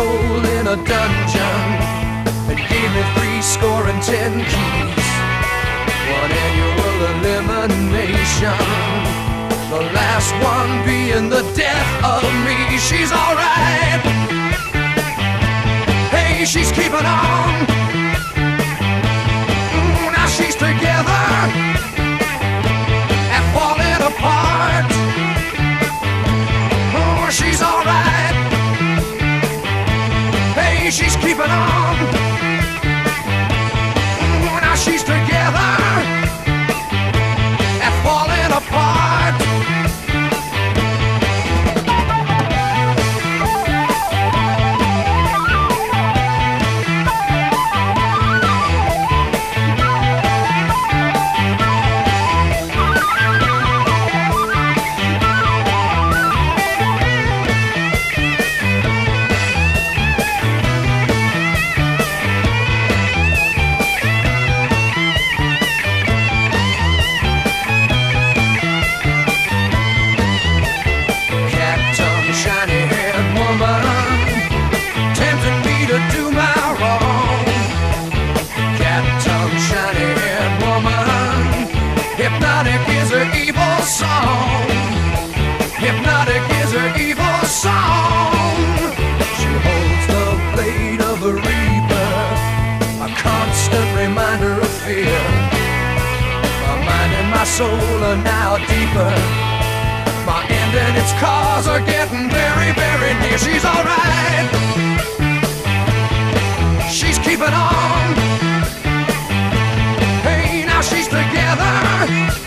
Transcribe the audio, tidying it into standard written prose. soul in a dungeon, and gave me 3 score and 10 keys. One annual elimination, the last one being the death of me. She's alright, hey, she's keeping on. Now she's together and falling apart. Oh, she's alright, hey, she's keeping on. Now she's together and falling apart. Soul are now deeper. My end and its cause are getting very, very near. She's alright, she's keeping on. Hey, now she's together.